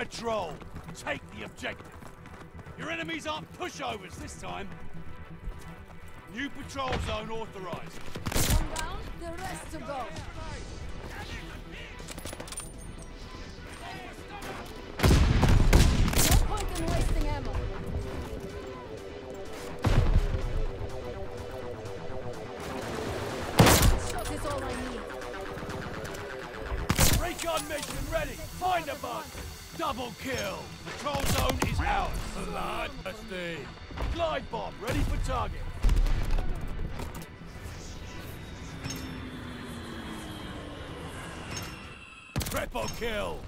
Patrol, take the objective. Your enemies aren't pushovers this time. New patrol zone authorized. One down, the rest to go. No point in wasting ammo. Shot is all I need. Recon mission ready. Find a bug. Double kill. Patrol zone is out. Bloodthirsty. Glide bomb ready for target. Triple kill!